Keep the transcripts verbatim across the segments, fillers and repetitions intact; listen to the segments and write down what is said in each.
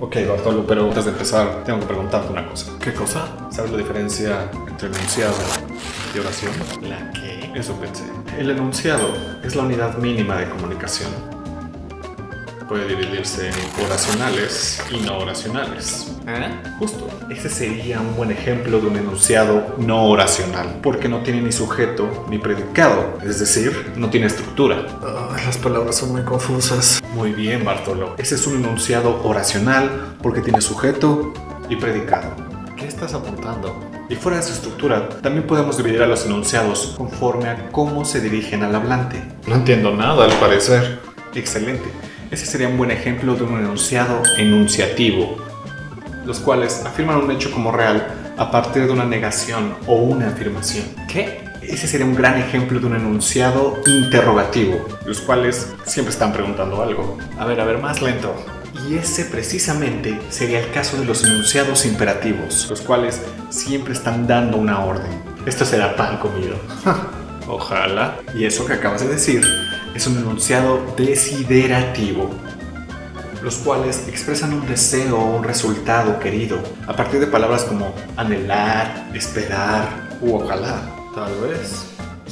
Ok, Bartolo, pero antes de empezar, tengo que preguntarte una cosa. ¿Qué cosa? ¿Sabes la diferencia entre enunciado y oración? ¿La qué? Eso pensé. El enunciado es la unidad mínima de comunicación. Puede dividirse en oracionales y no oracionales. ¿Eh? Justo. Ese sería un buen ejemplo de un enunciado no oracional, porque no tiene ni sujeto ni predicado, es decir, no tiene estructura. Oh, las palabras son muy confusas. Muy bien, Bartolo. Ese es un enunciado oracional porque tiene sujeto y predicado. ¿Qué estás apuntando? Y fuera de su estructura, también podemos dividir a los enunciados conforme a cómo se dirigen al hablante. No entiendo nada, al parecer. Excelente. Ese sería un buen ejemplo de un enunciado enunciativo, los cuales afirman un hecho como real a partir de una negación o una afirmación. ¿Qué? Ese sería un gran ejemplo de un enunciado interrogativo, los cuales siempre están preguntando algo. A ver, a ver, más lento. Y ese precisamente sería el caso de los enunciados imperativos, los cuales siempre están dando una orden. Esto será pan comido. Ojalá. Y eso que acabas de decir es un enunciado desiderativo, los cuales expresan un deseo o un resultado querido, a partir de palabras como anhelar, esperar u ojalá, tal vez.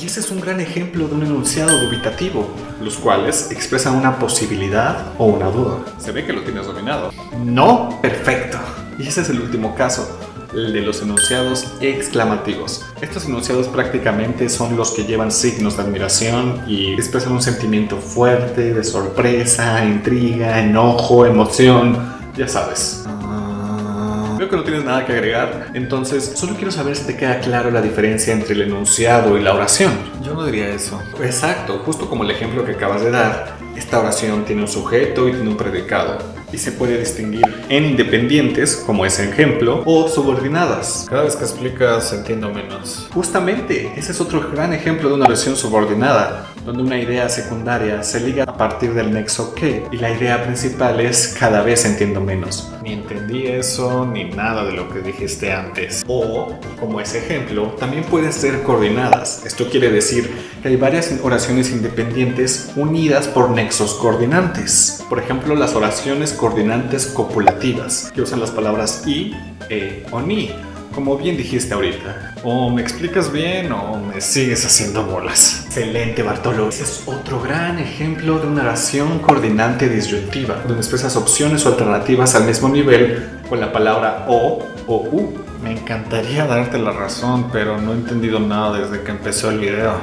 Y ese es un gran ejemplo de un enunciado dubitativo, los cuales expresan una posibilidad o una duda. Se ve que lo tienes dominado. No, perfecto. Y ese es el último caso, el de los enunciados exclamativos. Estos enunciados prácticamente son los que llevan signos de admiración y expresan un sentimiento fuerte de sorpresa, intriga, enojo, emoción, ya sabes. Ah, veo que no tienes nada que agregar, entonces solo quiero saber si te queda claro la diferencia entre el enunciado y la oración. Yo no diría eso. Exacto, justo como el ejemplo que acabas de dar, esta oración tiene un sujeto y tiene un predicado, y se puede distinguir en independientes, como ese ejemplo, o subordinadas. Cada vez que explicas entiendo menos. Justamente, ese es otro gran ejemplo de una oración subordinada, donde una idea secundaria se liga a partir del nexo que, y la idea principal es cada vez entiendo menos. Ni entendí eso, ni nada de lo que dijiste antes. O, como ese ejemplo, también pueden ser coordinadas. Esto quiere decir que hay varias oraciones independientes unidas por nexos coordinantes. Por ejemplo, las oraciones coordinantes copulativas, que usan las palabras y, e o ni, como bien dijiste ahorita. O me explicas bien o me sigues haciendo bolas. Excelente, Bartolo. Ese es otro gran ejemplo de una oración coordinante disyuntiva, donde expresas opciones o alternativas al mismo nivel con la palabra o o u. Me encantaría darte la razón, pero no he entendido nada desde que empezó el video.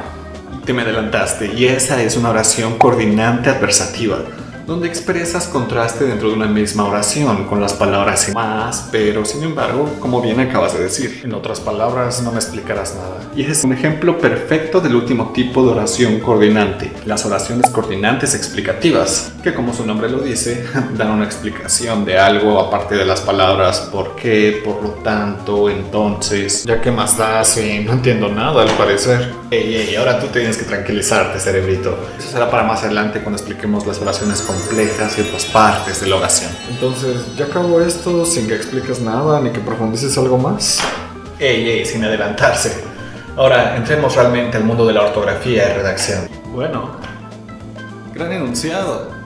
Te me adelantaste, y esa es una oración coordinante adversativa, donde expresas contraste dentro de una misma oración con las palabras más, pero sin embargo, como bien acabas de decir. En otras palabras, no me explicarás nada. Y ese es un ejemplo perfecto del último tipo de oración coordinante, las oraciones coordinantes explicativas, que como su nombre lo dice, dan una explicación de algo aparte de las palabras por qué, por lo tanto, entonces. Ya que más da, sí, no entiendo nada al parecer. Ey, ey, ahora tú tienes que tranquilizarte, cerebrito. Eso será para más adelante cuando expliquemos las oraciones con complejas y otras partes de la oración. Entonces, ¿ya acabó esto sin que expliques nada ni que profundices algo más? Ey, ey, sin adelantarse. Ahora, entremos realmente al mundo de la ortografía y redacción. Bueno, gran enunciado.